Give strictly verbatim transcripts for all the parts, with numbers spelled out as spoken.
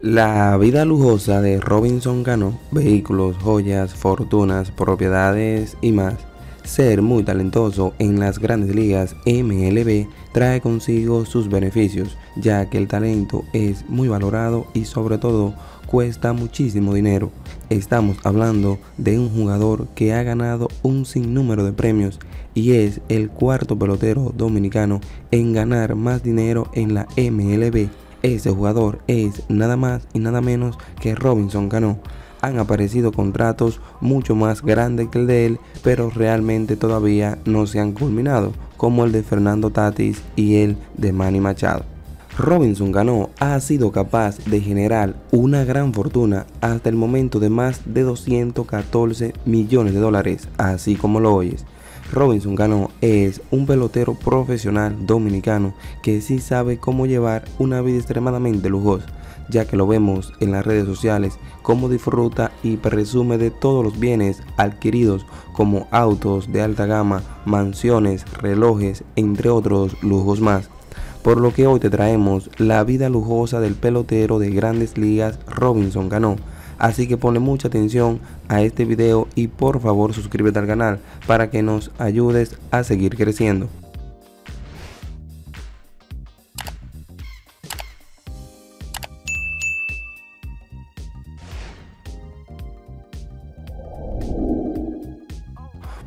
La vida lujosa de Robinson Canó, vehículos, joyas, fortunas, propiedades y más. Ser muy talentoso en las grandes ligas M L B trae consigo sus beneficios, ya que el talento es muy valorado y sobre todo cuesta muchísimo dinero. Estamos hablando de un jugador que ha ganado un sinnúmero de premios y es el cuarto pelotero dominicano en ganar más dinero en la M L B. Ese jugador es nada más y nada menos que Robinson Canó. Han aparecido contratos mucho más grandes que el de él, pero realmente todavía no se han culminado, como el de Fernando Tatis y el de Manny Machado. Robinson Canó ha sido capaz de generar una gran fortuna hasta el momento de más de doscientos catorce millones de dólares, así como lo oyes. Robinson Canó es un pelotero profesional dominicano que sí sabe cómo llevar una vida extremadamente lujosa, ya que lo vemos en las redes sociales cómo disfruta y presume de todos los bienes adquiridos como autos de alta gama, mansiones, relojes, entre otros lujos más. Por lo que hoy te traemos la vida lujosa del pelotero de grandes ligas Robinson Canó. Así que ponle mucha atención a este video y por favor suscríbete al canal para que nos ayudes a seguir creciendo.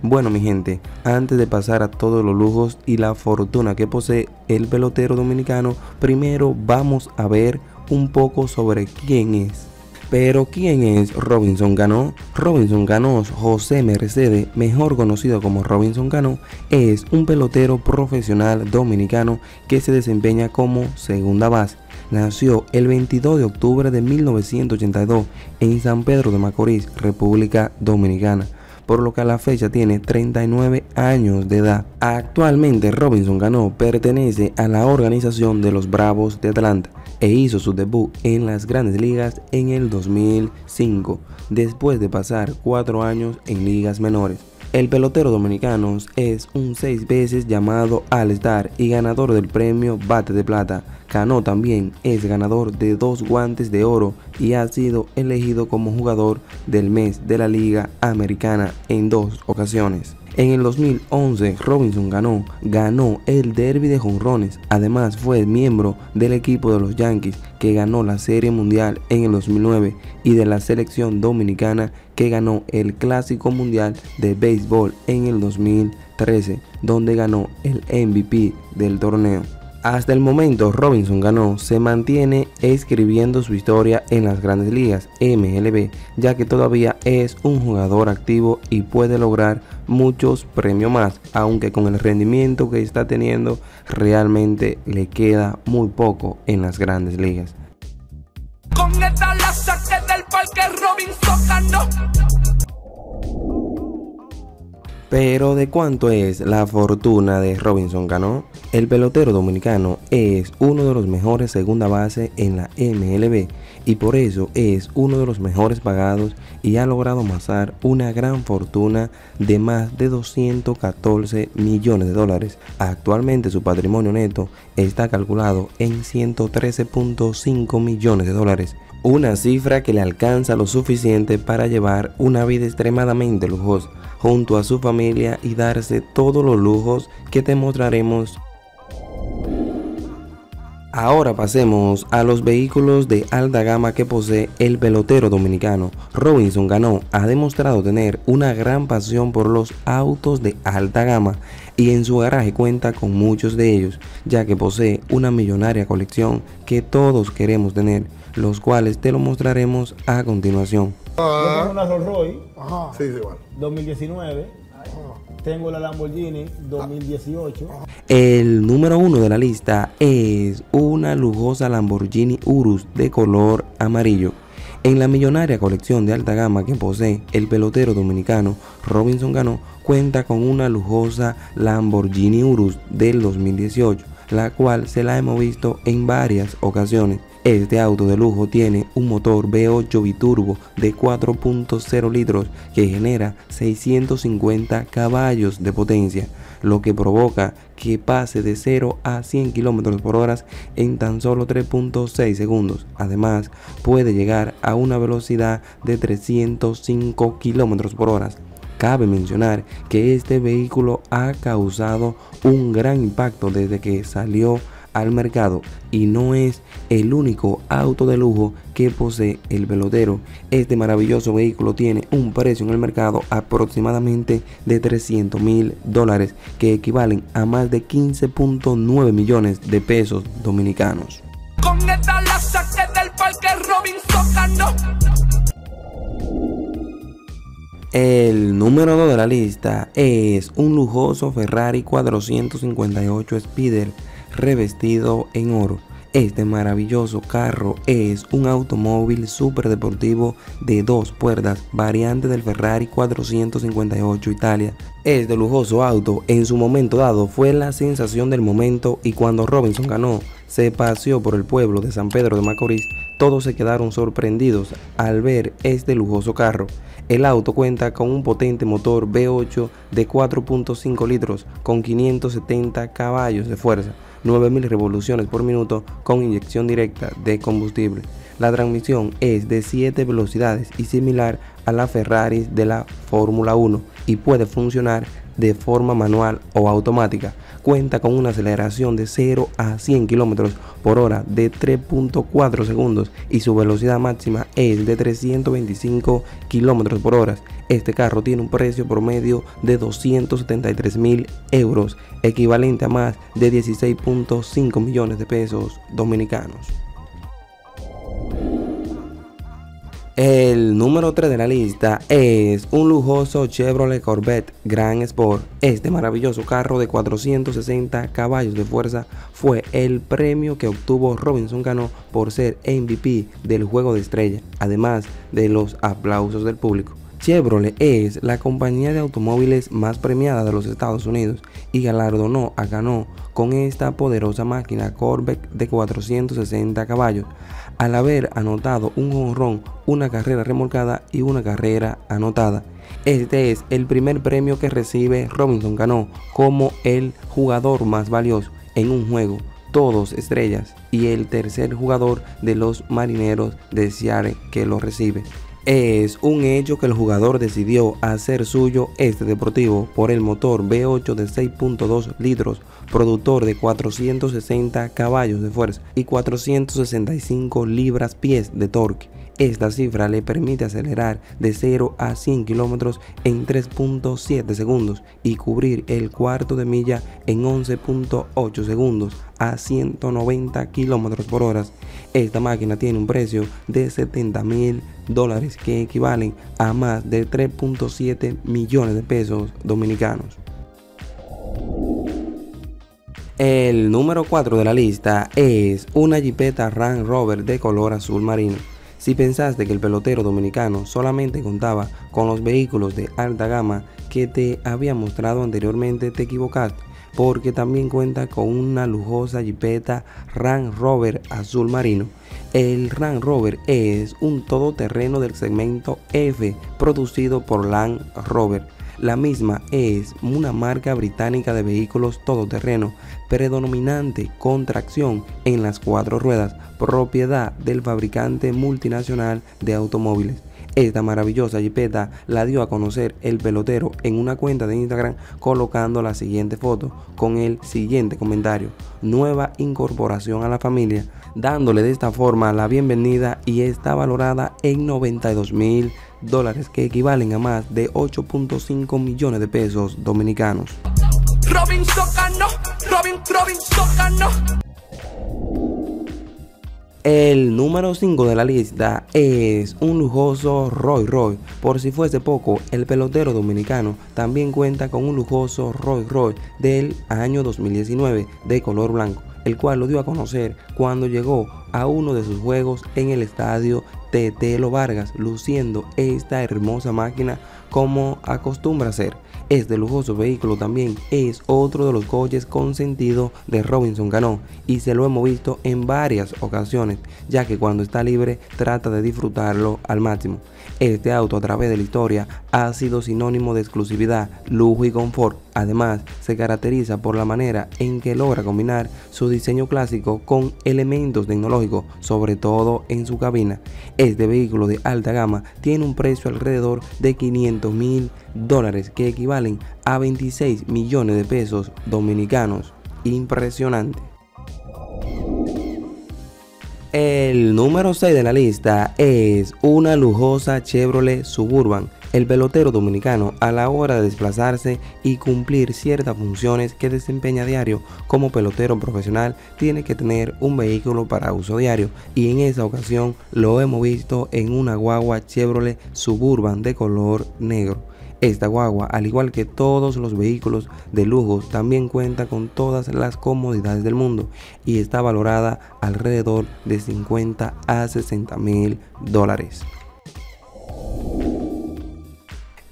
Bueno mi gente, antes de pasar a todos los lujos y la fortuna que posee el pelotero dominicano, primero vamos a ver un poco sobre quién es. Pero ¿quién es Robinson Canó? Robinson Canó José Mercedes, mejor conocido como Robinson Canó, es un pelotero profesional dominicano que se desempeña como segunda base. Nació el veintidós de octubre de mil novecientos ochenta y dos en San Pedro de Macorís, República Dominicana, por lo que a la fecha tiene treinta y nueve años de edad. Actualmente Robinson Canó pertenece a la organización de los Bravos de Atlanta e hizo su debut en las grandes ligas en el dos mil cinco, después de pasar cuatro años en ligas menores. El pelotero dominicano es un seis veces llamado All-Star y ganador del premio Bate de Plata. Canó también es ganador de dos Guantes de Oro y ha sido elegido como jugador del mes de la Liga Americana en dos ocasiones. En el dos mil once, Robinson Canó ganó el Derby de Jonrones. Además, fue miembro del equipo de los Yankees que ganó la Serie Mundial en el dos mil nueve y de la selección dominicana que ganó el Clásico Mundial de Béisbol en el dos mil trece, donde ganó el M V P del torneo. Hasta el momento, Robinson Canó se mantiene escribiendo su historia en las grandes ligas M L B, ya que todavía es un jugador activo y puede lograr muchos premios más, aunque con el rendimiento que está teniendo realmente le queda muy poco en las grandes ligas. Con esta la saqué del parque, Robinson Canó. Pero ¿de cuánto es la fortuna de Robinson Canó? El pelotero dominicano es uno de los mejores segunda base en la M L B y por eso es uno de los mejores pagados y ha logrado amasar una gran fortuna de más de doscientos catorce millones de dólares. Actualmente su patrimonio neto está calculado en ciento trece punto cinco millones de dólares. Una cifra que le alcanza lo suficiente para llevar una vida extremadamente lujosa junto a su familia y darse todos los lujos que te mostraremos. Ahora pasemos a los vehículos de alta gama que posee el pelotero dominicano. Robinson Canó ha demostrado tener una gran pasión por los autos de alta gama y en su garaje cuenta con muchos de ellos, ya que posee una millonaria colección que todos queremos tener, los cuales te lo mostraremos a continuación. Yo tengo una Rolls Royce, ajá, sí, sí, bueno, dos mil diecinueve, ajá, tengo la Lamborghini dos mil dieciocho. Ajá. El número uno de la lista es una lujosa Lamborghini Urus de color amarillo. En la millonaria colección de alta gama que posee el pelotero dominicano, Robinson Canó cuenta con una lujosa Lamborghini Urus del dos mil dieciocho, la cual se la hemos visto en varias ocasiones Este auto de lujo tiene un motor V ocho biturbo de cuatro punto cero litros que genera seiscientos cincuenta caballos de potencia, lo que provoca que pase de cero a cien kilómetros por hora en tan solo tres punto seis segundos. Además, puede llegar a una velocidad de trescientos cinco kilómetros por hora. Cabe mencionar que este vehículo ha causado un gran impacto desde que salió al mercado y no es el único auto de lujo que posee el pelotero. Este maravilloso vehículo tiene un precio en el mercado aproximadamente de trescientos mil dólares, que equivalen a más de quince punto nueve millones de pesos dominicanos. Con esta la saqué del parque Robinson Canó. El número dos de la lista es un lujoso Ferrari cuatrocientos cincuenta y ocho Spider revestido en oro. Este maravilloso carro es un automóvil superdeportivo de dos puertas, variante del Ferrari cuatrocientos cincuenta y ocho Italia. Este lujoso auto en su momento dado fue la sensación del momento, y cuando Robinson Canó se paseó por el pueblo de San Pedro de Macorís, todos se quedaron sorprendidos al ver este lujoso carro. El auto cuenta con un potente motor V ocho de cuatro punto cinco litros con quinientos setenta caballos de fuerza, nueve mil revoluciones por minuto con inyección directa de combustible. La transmisión es de siete velocidades y similar a las Ferrari de la Fórmula uno y puede funcionar de forma manual o automática. Cuenta con una aceleración de cero a cien kilómetros por hora de tres punto cuatro segundos y su velocidad máxima es de trescientos veinticinco kilómetros por hora. Este carro tiene un precio promedio de doscientos setenta y tres mil euros, equivalente a más de dieciséis punto cinco millones de pesos dominicanos. El número tres de la lista es un lujoso Chevrolet Corvette Grand Sport. Este maravilloso carro de cuatrocientos sesenta caballos de fuerza fue el premio que obtuvo Robinson Canó por ser M V P del Juego de Estrella, además de los aplausos del público. Chevrolet es la compañía de automóviles más premiada de los Estados Unidos y galardonó a Canó con esta poderosa máquina Corvette de cuatrocientos sesenta caballos, al haber anotado un jonrón, una carrera remolcada y una carrera anotada. Este es el primer premio que recibe Robinson Canó como el jugador más valioso en un juego, todos estrellas, y el tercer jugador de los Marineros de Seattle que lo recibe. Es un hecho que el jugador decidió hacer suyo este deportivo por el motor V ocho de seis punto dos litros, productor de cuatrocientos sesenta caballos de fuerza y cuatrocientos sesenta y cinco libras-pies de torque. Esta cifra le permite acelerar de cero a cien kilómetros en tres punto siete segundos y cubrir el cuarto de milla en once punto ocho segundos a ciento noventa kilómetros por hora. Esta máquina tiene un precio de setenta mil dólares, que equivalen a más de tres punto siete millones de pesos dominicanos. El número cuatro de la lista es una Jeepeta Range Rover de color azul marino. Si pensaste que el pelotero dominicano solamente contaba con los vehículos de alta gama que te había mostrado anteriormente, te equivocaste, porque también cuenta con una lujosa Jeepeta Range Rover azul marino. El Range Rover es un todoterreno del segmento F producido por Land Rover. La misma es una marca británica de vehículos todoterreno, predominante con tracción en las cuatro ruedas, propiedad del fabricante multinacional de automóviles. Esta maravillosa Jeepeta la dio a conocer el pelotero en una cuenta de Instagram, colocando la siguiente foto con el siguiente comentario: nueva incorporación a la familia, dándole de esta forma la bienvenida, y está valorada en noventa y dos mil dólares, que equivalen a más de ocho punto cinco millones de pesos dominicanos. Robinson Canó, Robin, Robinson Canó. El número cinco de la lista es un lujoso Rolls Royce. Por si fuese poco, el pelotero dominicano también cuenta con un lujoso Rolls Royce del año dos mil diecinueve de color blanco, el cual lo dio a conocer cuando llegó a uno de sus juegos en el estadio Tetelo Vargas, luciendo esta hermosa máquina como acostumbra hacer. Este lujoso vehículo también es otro de los coches consentidos de Robinson Canó y se lo hemos visto en varias ocasiones, ya que cuando está libre trata de disfrutarlo al máximo. Este auto a través de la historia ha sido sinónimo de exclusividad, lujo y confort. Además, se caracteriza por la manera en que logra combinar su diseño clásico con elementos tecnológicos, sobre todo en su cabina. Este vehículo de alta gama tiene un precio alrededor de quinientos mil dólares, que equivalen a veintiséis millones de pesos dominicanos. Impresionante. El número seis de la lista es una lujosa Chevrolet Suburban. El pelotero dominicano, a la hora de desplazarse y cumplir ciertas funciones que desempeña diario como pelotero profesional, tiene que tener un vehículo para uso diario, y en esa ocasión lo hemos visto en una guagua Chevrolet Suburban de color negro. Esta guagua, al igual que todos los vehículos de lujo, también cuenta con todas las comodidades del mundo y está valorada alrededor de cincuenta a sesenta mil dólares.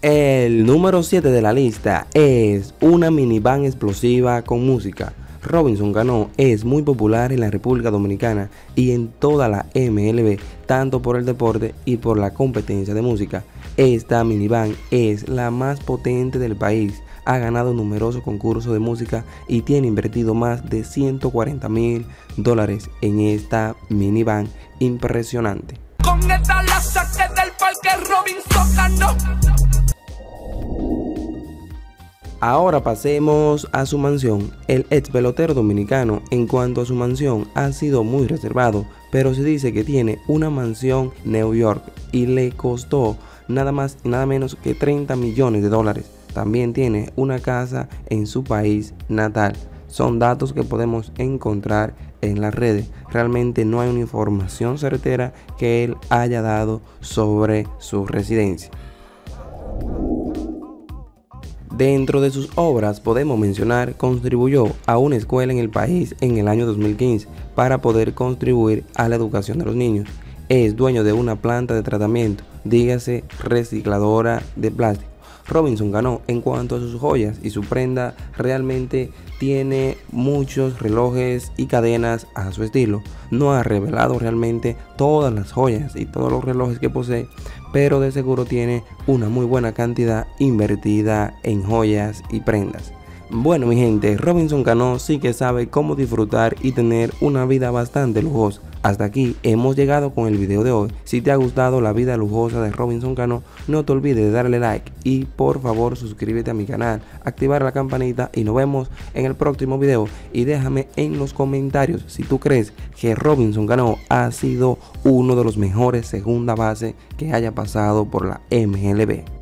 El número siete de la lista es una minivan explosiva con música. Robinson Canó es muy popular en la República Dominicana y en toda la M L B, tanto por el deporte y por la competencia de música. Esta minivan es la más potente del país, ha ganado numerosos concursos de música y tiene invertido más de ciento cuarenta mil dólares en esta minivan impresionante. Con esta la saqué del parque Robinson Canó. Ahora pasemos a su mansión. El ex pelotero dominicano, en cuanto a su mansión, ha sido muy reservado, pero se dice que tiene una mansión en Nueva York y le costó nada más y nada menos que treinta millones de dólares. También tiene una casa en su país natal. Son datos que podemos encontrar en las redes. Realmente no hay una información certera que él haya dado sobre su residencia. Dentro de sus obras podemos mencionar, contribuyó a una escuela en el país en el año dos mil quince para poder contribuir a la educación de los niños. Es dueño de una planta de tratamiento, dígase recicladora de plástico. Robinson Canó, en cuanto a sus joyas y su prenda, realmente tiene muchos relojes y cadenas a su estilo. No ha revelado realmente todas las joyas y todos los relojes que posee, pero de seguro tiene una muy buena cantidad invertida en joyas y prendas. Bueno, mi gente, Robinson Canó sí que sabe cómo disfrutar y tener una vida bastante lujosa. Hasta aquí hemos llegado con el video de hoy. Si te ha gustado la vida lujosa de Robinson Canó, no te olvides de darle like y por favor suscríbete a mi canal, activar la campanita y nos vemos en el próximo video. Y déjame en los comentarios si tú crees que Robinson Canó ha sido uno de los mejores segunda base que haya pasado por la M L B.